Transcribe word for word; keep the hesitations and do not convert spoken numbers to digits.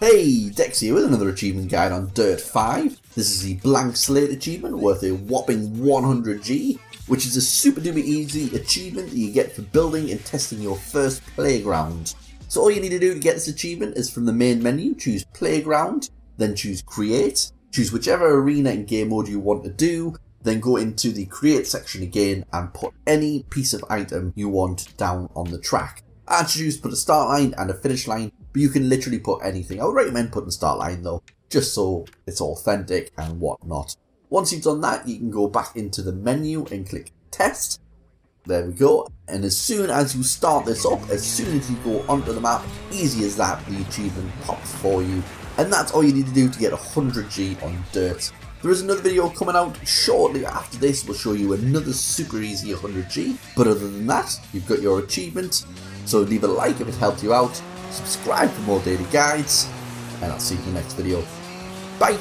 Hey, Dex here with another achievement guide on Dirt five. This is the Blank Slate Achievement worth a whopping one hundred G, which is a super duper easy achievement that you get for building and testing your first playground. So all you need to do to get this achievement is from the main menu, choose Playground, then choose Create, choose whichever arena and game mode you want to do, then go into the Create section again and put any piece of item you want down on the track. I choose put a start line and a finish line, but you can literally put anything. I would recommend putting a start line though, just so it's authentic and whatnot. Once you've done that, you can go back into the menu and click test. There we go. And as soon as you start this up, as soon as you go onto the map, easy as that, the achievement pops for you. And that's all you need to do to get one hundred G on Dirt. There is another video coming out shortly after this. We'll show you another super easy one hundred G. But other than that, you've got your achievement. So leave a like if it helped you out, subscribe for more daily guides, and I'll see you in the next video. Bye!